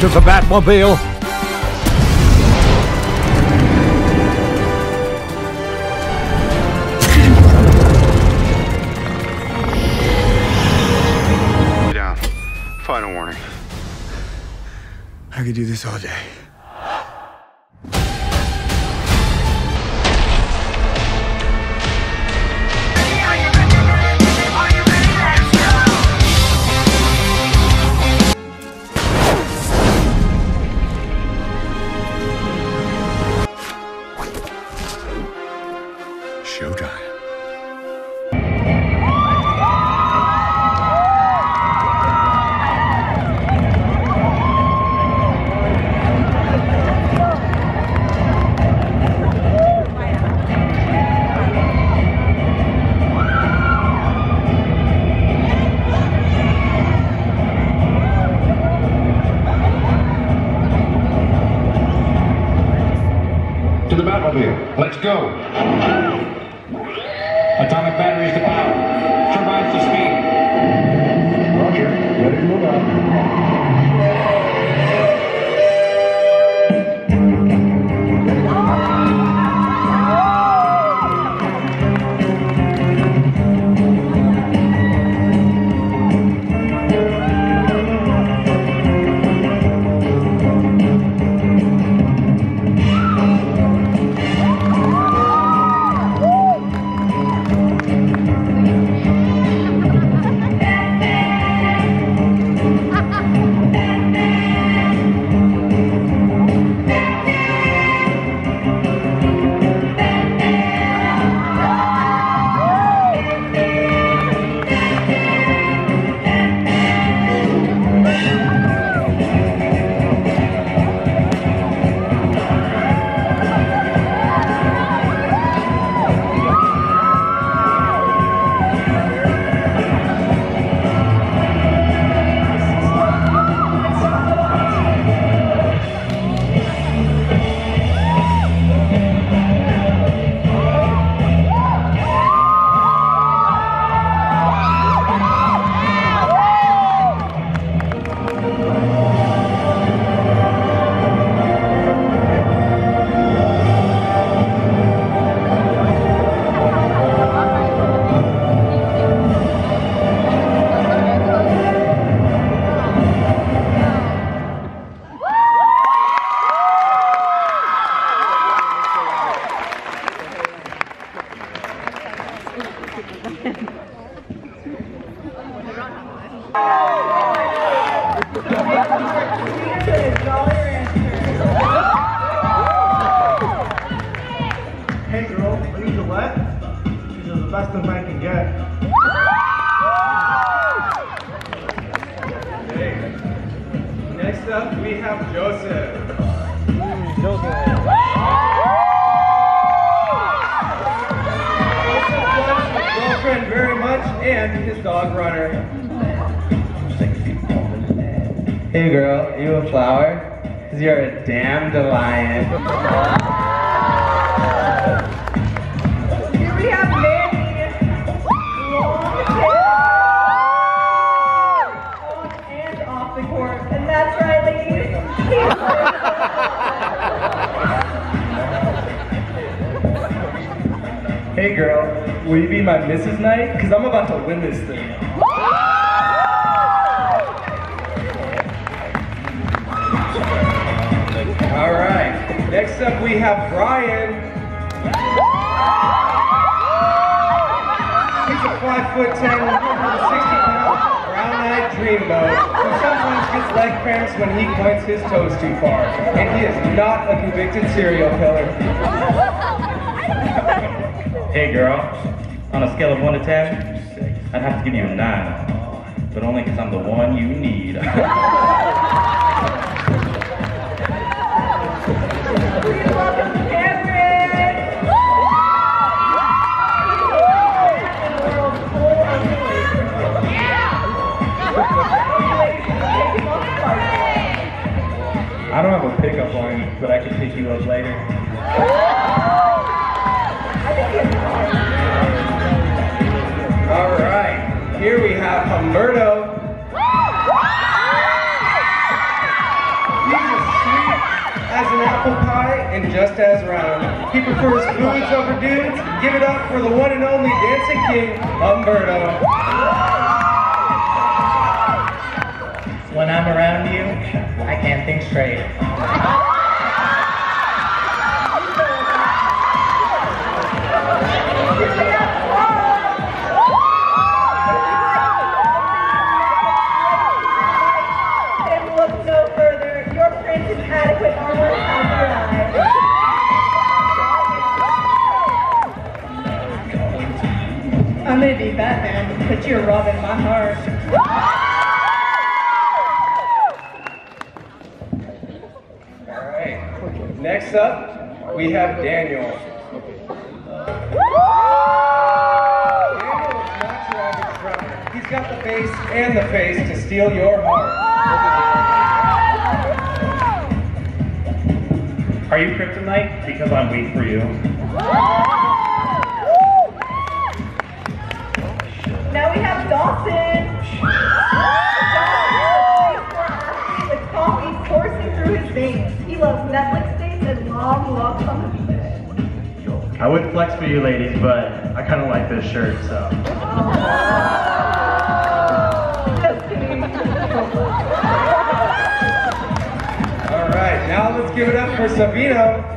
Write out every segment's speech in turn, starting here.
back to the Batmobile. Stay down. Final warning. I could do this all day. The Batmobile. Let's go. Atomic batteries to power. Turbines to speed. Roger. Ready to move Hey girl, you a flower? Cause you're a damn lion. Here we have Mandy. Long and off the court. And that's right, ladies. Hey girl, will you be my Mrs. Knight? Cause I'm about to win this thing. Alright, next up we have Brian. He's a 5'10", 160-pound, brown-eyed dreamboat who sometimes gets leg cramps when he points his toes too far. And he is not a convicted serial killer. Hey girl, on a scale of 1 to 10, I'd have to give you a 9. But only because I'm the one you need. I don't have a pickup line, but I can pick you up later. Alright, here we have Humberto. and just as round. He prefers fluids over dudes. Give it up for the one and only dancing king, Umberto. When I'm around you, I can't think straight. I'm gonna be Batman, but you're robbing my heart. Alright, next up, we have Daniel. Daniel is not your average drummer. He's got the bass and the face to steal your heart. Are you kryptonite? Because I'm weak for you. Now we have Dawson. It's coffee coursing through his veins. He loves Netflix dates and long walks on the beach. I would flex for you ladies, but I kind of like this shirt, so. Just kidding. All right, now let's give it up for Savino.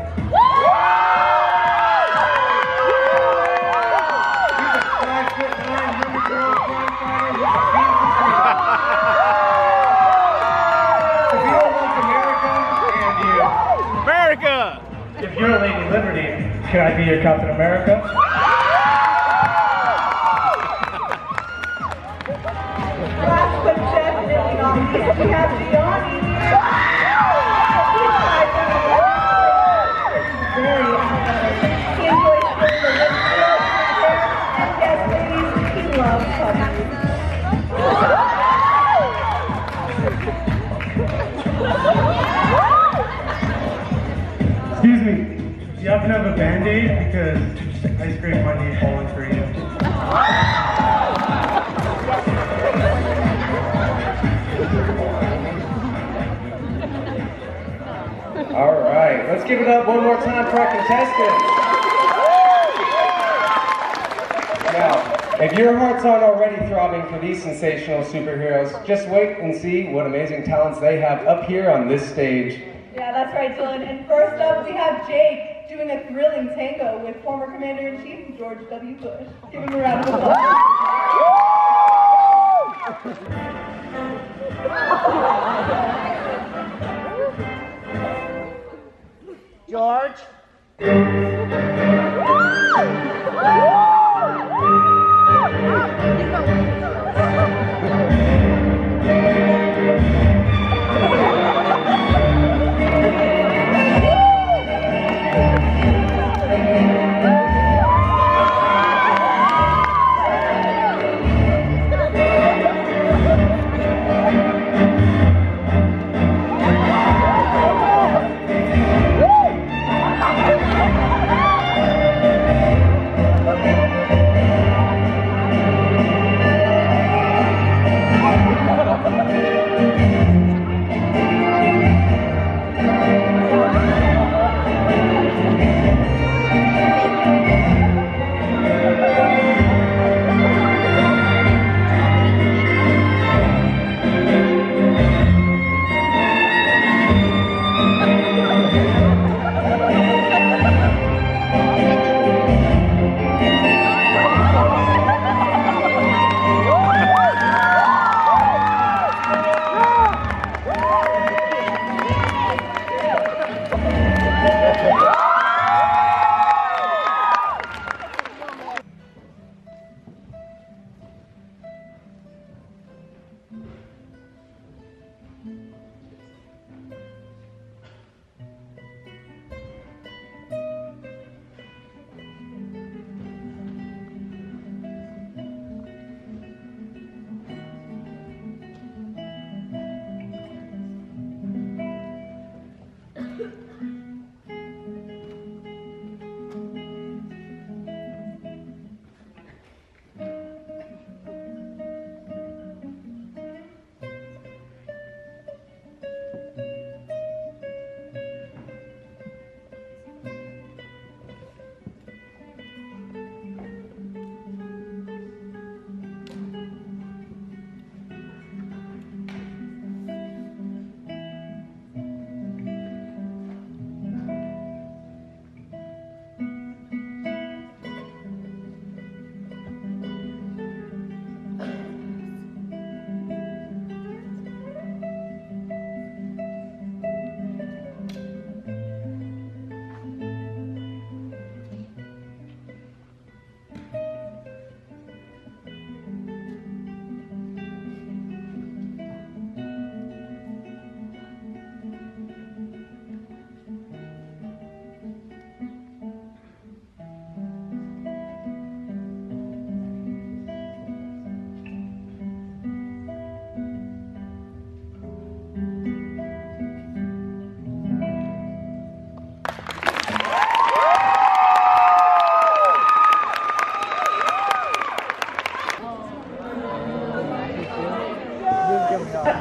If you're a Lady Liberty, can I be your Captain America? Last but definitely not least, we have Gianni here. He enjoys doing the lip service, and yes, ladies, he loves coffee. Excuse me, do you happen to have a band-aid? Because I scraped my knee falling for you. Alright, let's give it up one more time for our contestants. Now, if your hearts aren't already throbbing for these sensational superheroes, just wait and see what amazing talents they have up here on this stage. Yeah, that's right, Dylan. And first up, we have Jake doing a thrilling tango with former Commander-in-Chief George W. Bush. Give him a round of applause. George.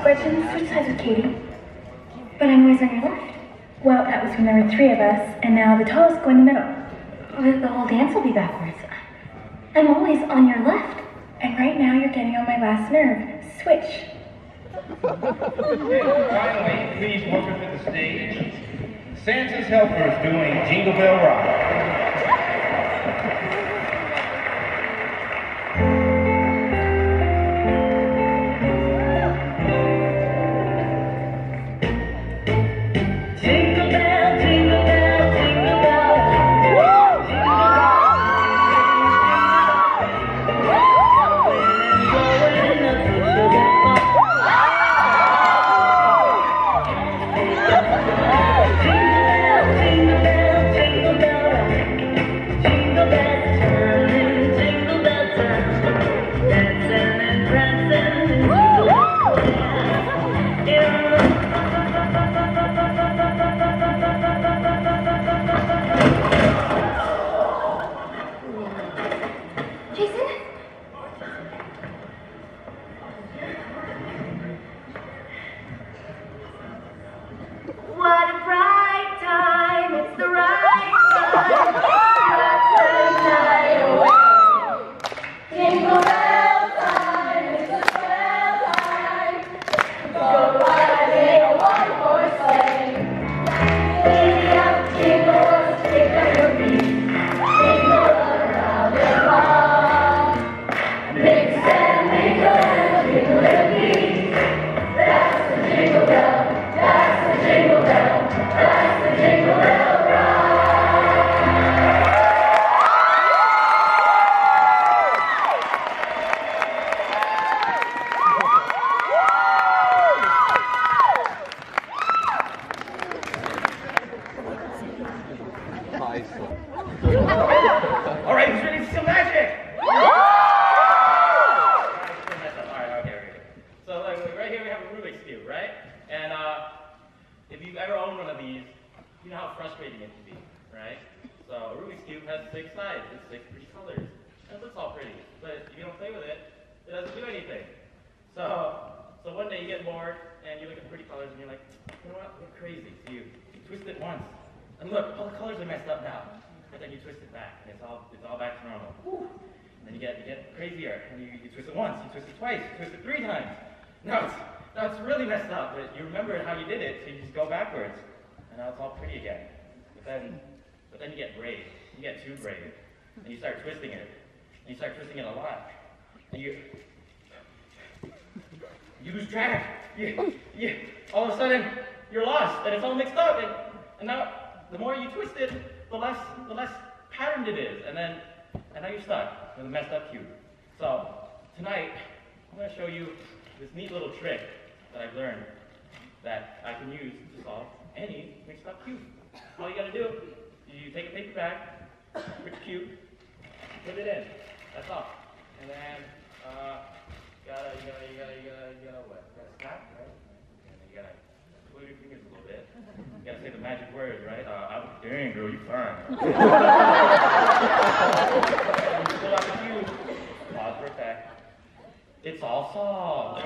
Gretchen suicided Katie, but I'm always on your left. Well, that was when there were three of us, and now the tallest go in the middle. The whole dance will be backwards. I'm always on your left, and right now you're getting on my last nerve. Switch. Finally, please welcome to the stage Santa's Helpers doing Jingle Bell Rock. But then you get brave. You get too brave, and you start twisting it. And you start twisting it a lot, and you lose track. You all of a sudden you're lost, and it's all mixed up. And now the more you twist it, the less patterned it is. And now you're stuck with a messed up cube. So tonight I'm going to show you this neat little trick that I've learned that I can use to solve any mixed up cube. All you gotta do is you take a paper bag, rip the cube, put it in. That's all. And then you gotta snap, right? And then you gotta pull your fingers a little bit. You gotta say the magic words, right? Dang girl, you fine. You pull out the cube, pause for a sec. It's all solved.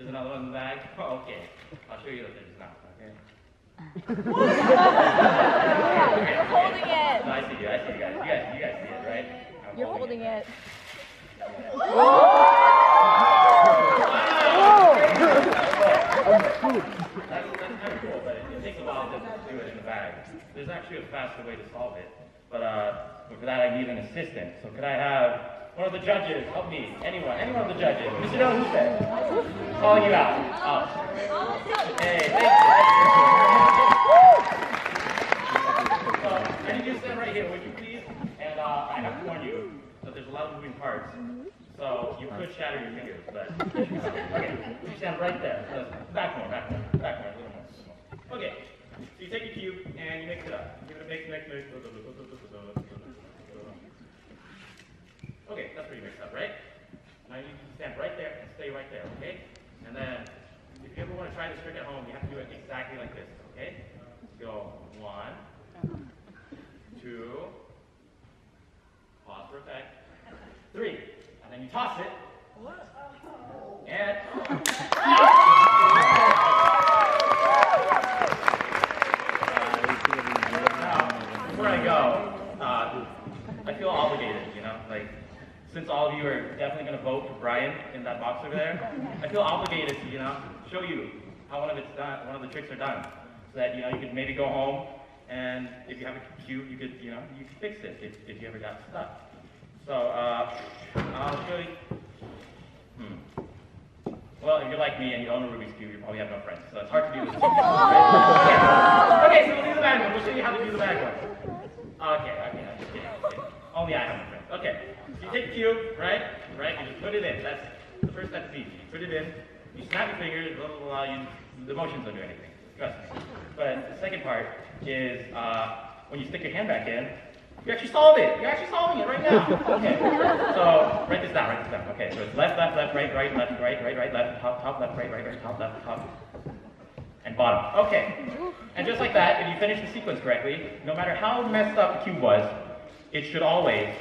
Another one in the bag? Oh, okay. I'll show you that there's not, okay? You're holding it. No, I see you guys. You guys see it, right? You're holding it. That's kind of cool, but it takes a while to do it in the bag. There's actually a faster way to solve it, but for that I need an assistant. So could I have one of the judges, help me, anyone of the judges. Mr. Del Huse, calling you out. Hey, thank you. I need you to stand right here, would you please? And I have to warn you that there's a lot of moving parts, so you could shatter your fingers, but okay, you stand right there. Back more, a little more. Okay, so you take your cube and you mix it up. Give it a mix. Okay, that's pretty mixed up, right? Now you can stand right there and stay right there, okay? And then, if you ever want to try this trick at home, you have to do it exactly like this, okay? Go 1, 2, pause for effect, 3. and you toss it. What? And... before I go, I feel obligated, you know, like, since all of you are definitely going to vote for Brian in that box over there, I feel obligated to, you know, show you how one of the tricks are done, so that, you know, you could maybe go home, and if you have a cube, you could, you know, you could fix it if you ever got stuck. So, I'll show you. Well, if you're like me and you own a Rubik's cube, you probably have no friends, so it's hard to do this. Right? Okay, so we'll do the bad one. We'll show you how to do the bad one. Okay, I'm just kidding. Only I have a friend. Okay, so you take a cube, right, you just put it in. That's the first step, easy. You put it in, you snap your fingers, blah, blah, blah, the motions don't do anything. Trust me. But the second part is when you stick your hand back in, you actually solve it. You're actually solving it right now. Okay. So write this down. Okay. So it's left, right, left, top, left, right, top, left, top, and bottom. Okay. And just like that, if you finish the sequence correctly, no matter how messed up the cube was, it should always,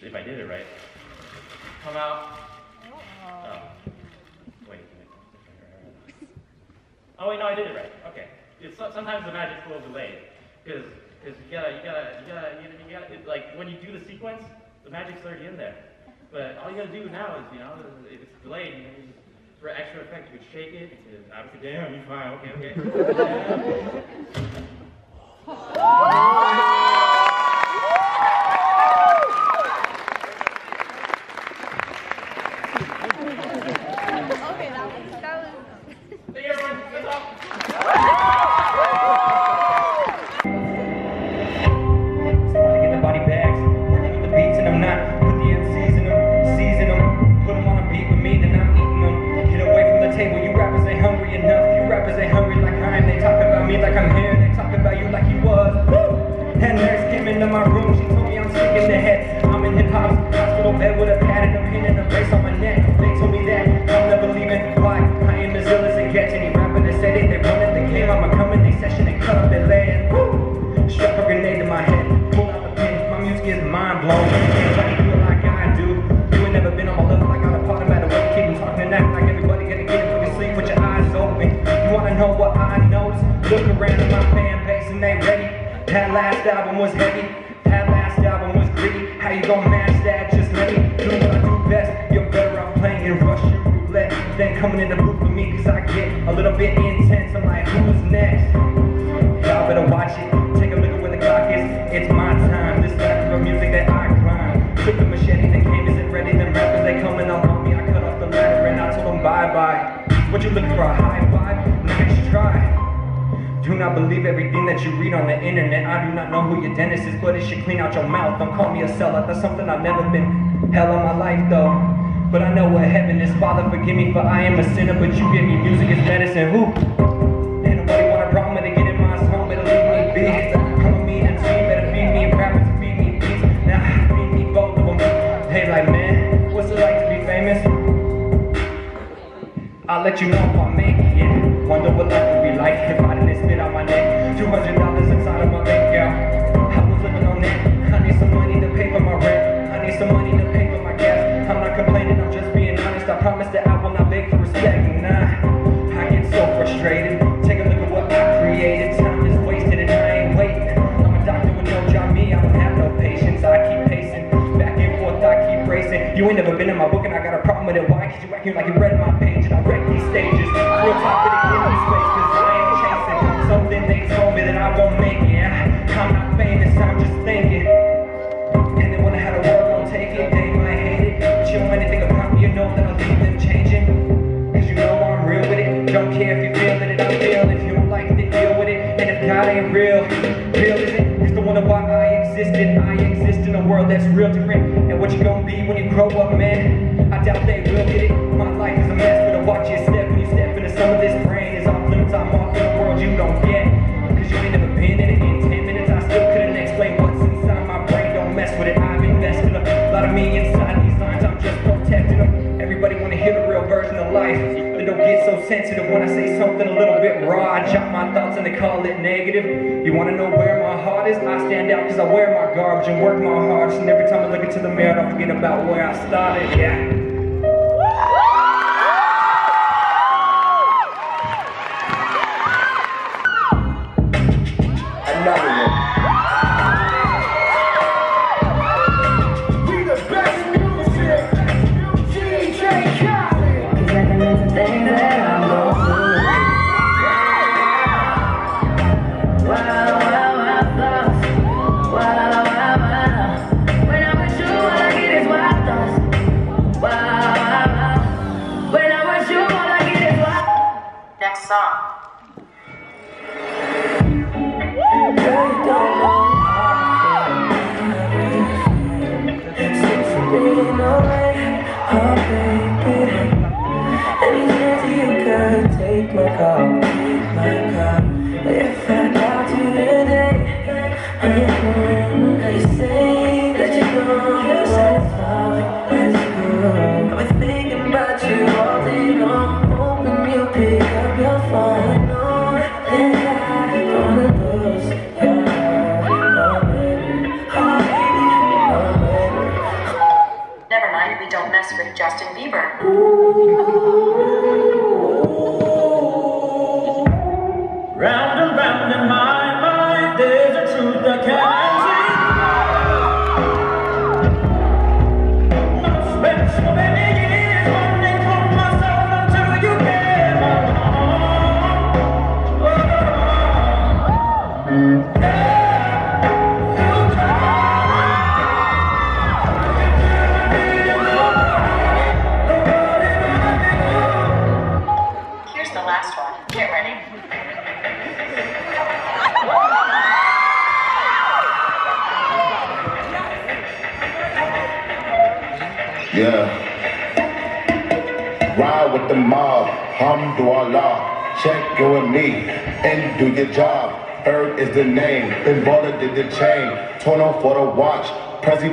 if I did it right, come out. Oh wait, no, I did it right. Okay. It's, sometimes the magic's a little delayed because you gotta, it's like when you do the sequence, the magic's already in there. But all you gotta do now is, you know, if it's delayed, you know, you just, for extra effect, you could shake it, obviously, damn, you're fine, okay. Okay, that was. Hey everyone, that's all. That's something I've never been. Hell on my life though, but I know what heaven is. Father, forgive me, for I am a sinner, but you give me music as medicine. Who? Ain't nobody want a problem, better get in my song, better leave me be. Come with me and team, better feed me, rappers feed me beats. Now feed me both of them. Hey, like man, what's it like to be famous? I'll let you know if I make it. Yeah. Wonder what life would be like if I didn't spit out my neck. $200 inside of my bank account. You're like you read my page and I wreck these stages. Real top of the game space, cause I ain't chasing something they told me that I won't make it. I'm not famous, I'm just thinking. And then when I had a world, don't take it, they might hate it. But you don't want anything about me, you know that I'll leave them changing. Cause you know I'm real with it. Don't care if you feel it, I feel. If you don't like it, then deal with it. And if God ain't real, real is it? It's the wonder why I existed. I exist in a world that's real different. And what you gonna be when you grow up, man? I doubt they will get it. My life is a mess, but I watch your step when you step into some of this brain. Is off limits, I'm off in a world you don't get. Cause you ain't never been in it. In 10 minutes, I still couldn't explain what's inside my brain. Don't mess with it, I've invested a lot of me inside these lines, I'm just protecting them. Everybody wanna hear the real version of life, they don't get so sensitive when I say something a little bit raw. I jot my thoughts and they call it negative. You wanna know where my heart is? I stand out cause I wear my garbage and work my heart. And every time I look into the mirror, I forget about where I started. Yeah.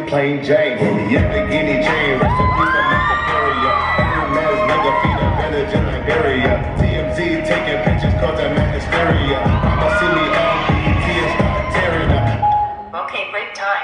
Plain Jane, Yamagini Jane, rest in peace, I'm not superior. Every man's nigga feed a village in Liberia. TMZ taking pictures causing mass hysteria. I'ma see me on BET and start tearing up. Okay, break time.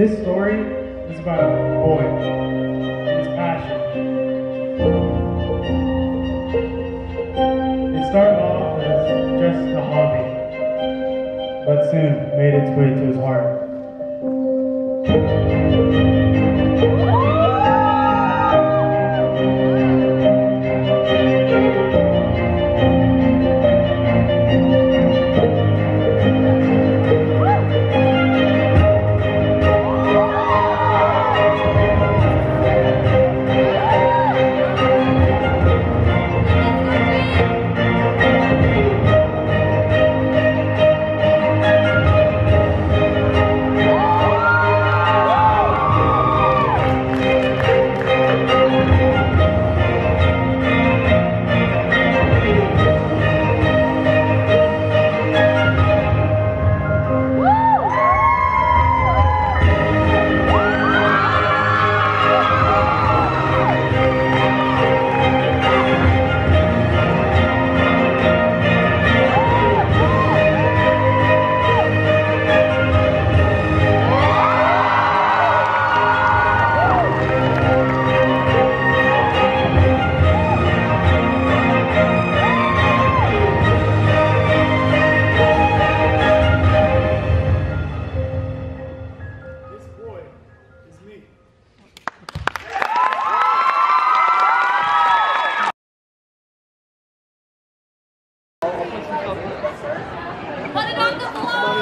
This story is about a boy and his passion. It started off as just a hobby, but soon made its way to his heart.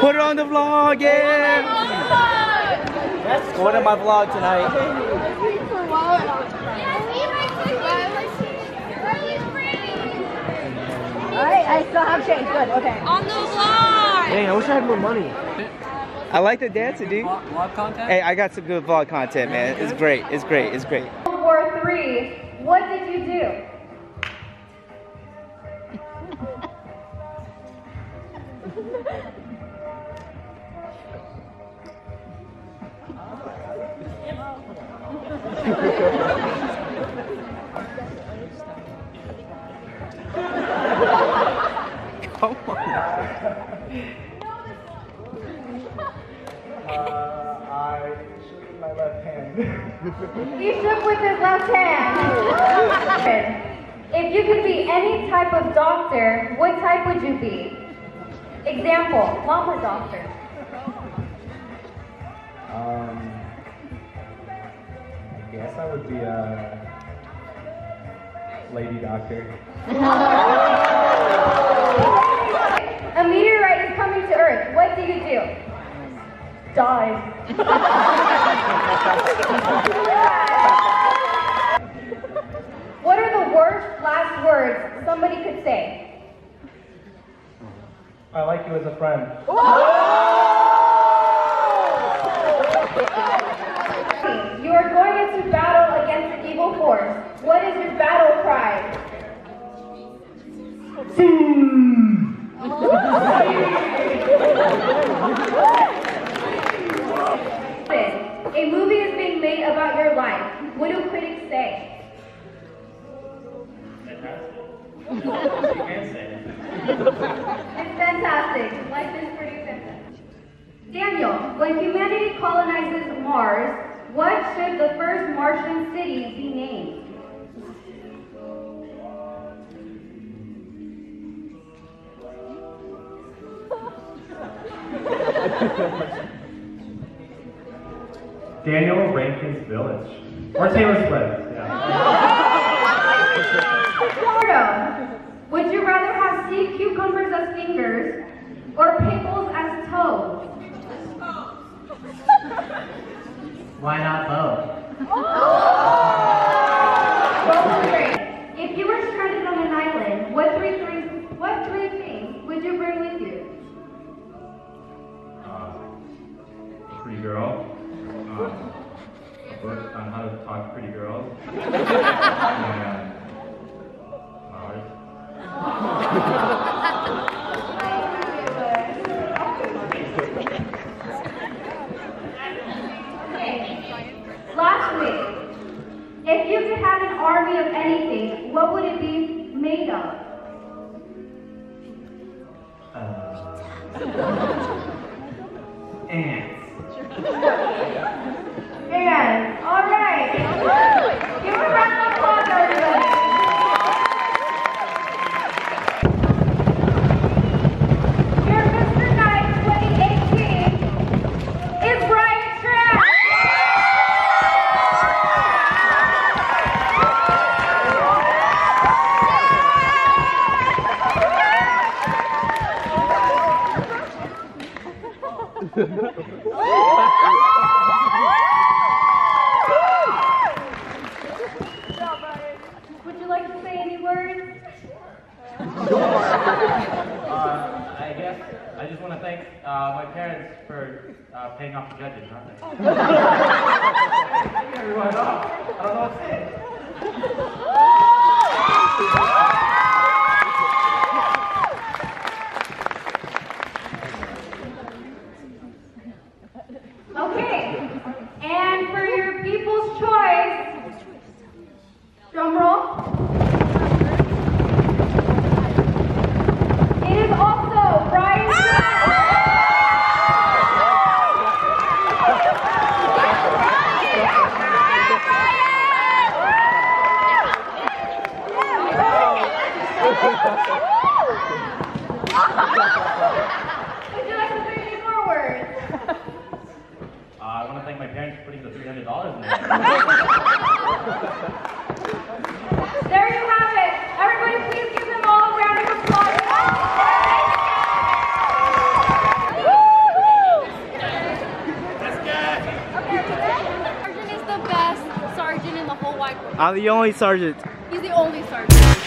Put it on the vlog, yeah! That's going on my vlog tonight. Alright, I still have change. Good, okay. On the vlog! Dang, I wish I had more money. I like the dancing, dude. Vlog content? Hey, I got some good vlog content, man. It's great, it's great, it's great. 4, 3, what did you do? Come on. I shoot with my left hand. He shook with his left hand. If you could be any type of doctor, what type would you be? Example, mama doctor. I guess I would be a lady doctor. A meteorite is coming to Earth. What do you do? Die. What are the worst last words somebody could say? I like you as a friend. You are going into battle against an evil force. What is your battle cry? A movie is being made about your life. What do critics say? Fantastic. You can't say that. It's fantastic. Life is pretty fantastic. Daniel, when humanity colonizes Mars, what should the first Martian city be named? Daniel Rankin's Village. Or Taylor Swift, yeah. Would you rather have sea cucumbers as fingers or pickles as toes? Why not both? Oh! If you were stranded on an island, what three things would you bring with you? Pretty girl, a book on how to talk pretty girls, and Mars. Okay. Last week, if you could have an army of anything, what would it be made of? Ants. Would you like to say any words? Sure. I guess I just want to thank my parents for paying off the judges, aren't they? Thank everyone off. I don't know what to say. Okay, and for your People's Choice, drum roll. I'm the only sergeant. He's the only sergeant.